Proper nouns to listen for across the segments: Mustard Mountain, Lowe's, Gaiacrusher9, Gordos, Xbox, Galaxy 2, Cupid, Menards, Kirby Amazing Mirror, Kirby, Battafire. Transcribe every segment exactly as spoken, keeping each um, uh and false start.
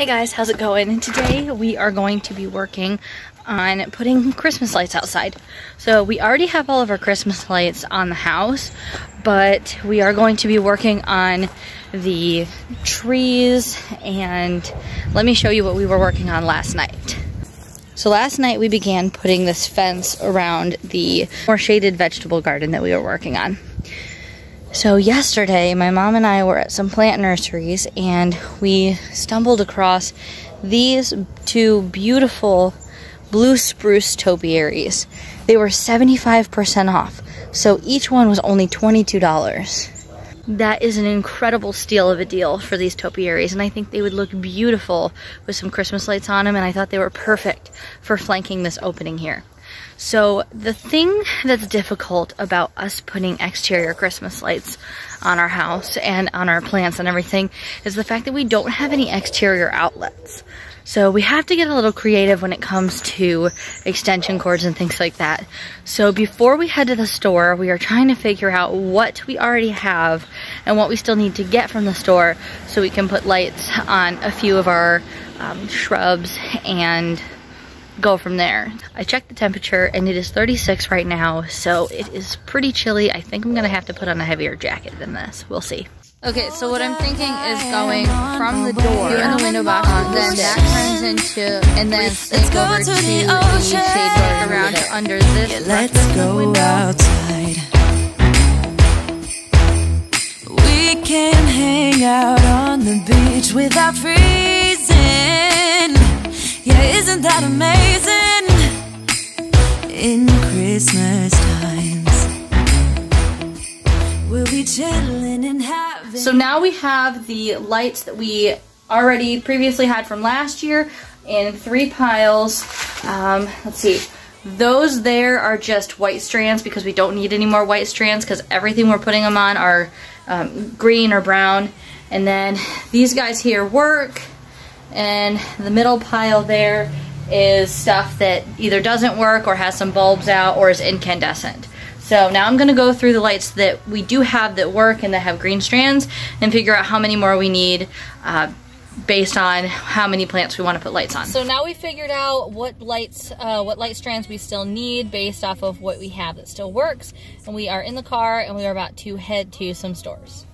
Hey guys, how's it going? Today we are going to be working on putting Christmas lights outside. So we already have all of our Christmas lights on the house, but we are going to be working on the trees, and let me show you what we were working on last night. So last night we began putting this fence around the more shaded vegetable garden that we were working on. So yesterday my mom and I were at some plant nurseries and we stumbled across these two beautiful blue spruce topiaries. They were seventy-five percent off, so each one was only twenty-two dollars. That is an incredible steal of a deal for these topiaries, and I think they would look beautiful with some Christmas lights on them, and I thought they were perfect for flanking this opening here. So the thing that's difficult about us putting exterior Christmas lights on our house and on our plants and everything is the fact that we don't have any exterior outlets. So we have to get a little creative when it comes to extension cords and things like that. So before we head to the store, we are trying to figure out what we already have and what we still need to get from the store so we can put lights on a few of our um, shrubs and go from there. I checked the temperature and it is thirty-six right now, so it is pretty chilly. I think I'm gonna have to put on a heavier jacket than this. We'll see. Okay, so what I'm thinking is going from the door in the window box, then that turns into, and then let's go over to the ocean, shade around under this. Yeah, let's go outside. We can hang out on the beach without freezing. Yeah, isn't that amazing? In Christmas times, we'll be chilling and having. So now we have the lights that we already previously had from last year in three piles. Um, let's see. Those there are just white strands because we don't need any more white strands because everything we're putting them on are um, green or brown. And then these guys here work. And the middle pile there is stuff that either doesn't work or has some bulbs out or is incandescent. So now I'm going to go through the lights that we do have that work and that have green strands and figure out how many more we need uh, based on how many plants we want to put lights on. So now we figured out what lights, uh, what light strands we still need based off of what we have that still works. And we are in the car and we are about to head to some stores.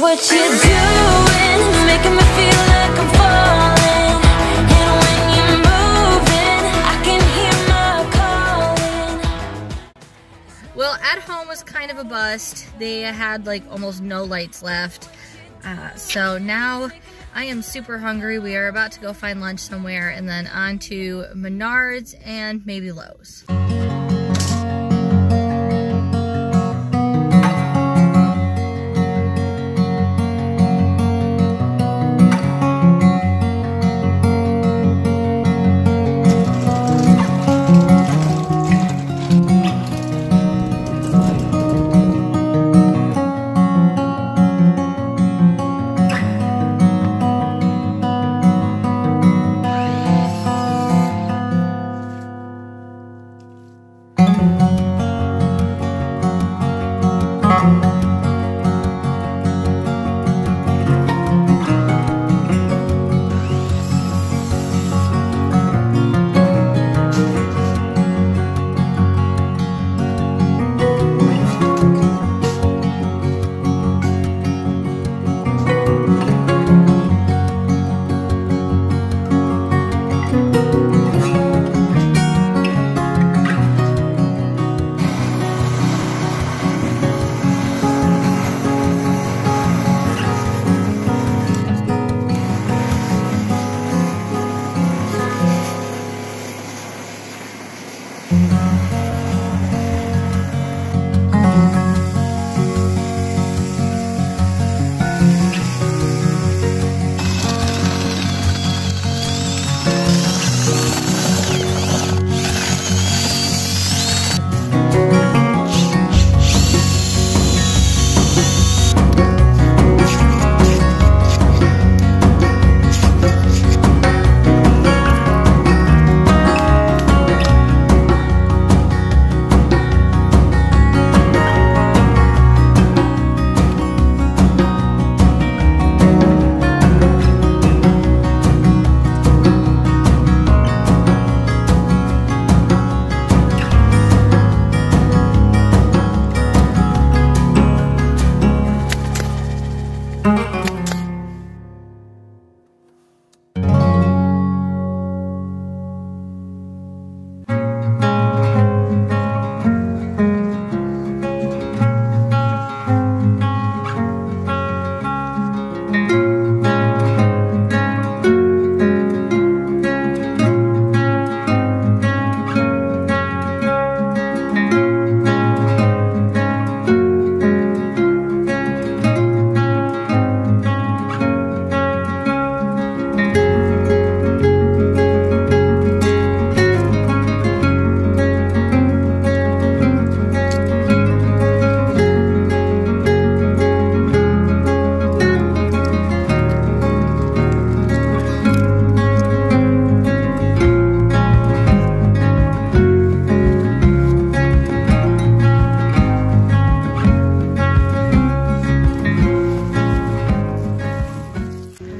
What you doing, making me feel like I'm falling, and when you're moving, I can hear my calling. Well, at home was kind of a bust. They had like almost no lights left, uh, so now I am super hungry. We are about to go find lunch somewhere and then on to Menards and maybe Lowe's.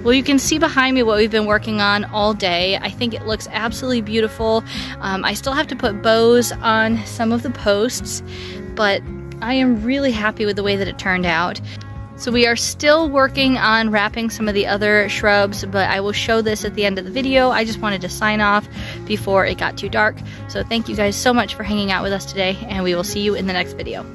Well, you can see behind me what we've been working on all day. I think it looks absolutely beautiful. Um, I still have to put bows on some of the posts, but I am really happy with the way that it turned out. So we are still working on wrapping some of the other shrubs, but I will show this at the end of the video. I just wanted to sign off before it got too dark. So thank you guys so much for hanging out with us today, and we will see you in the next video.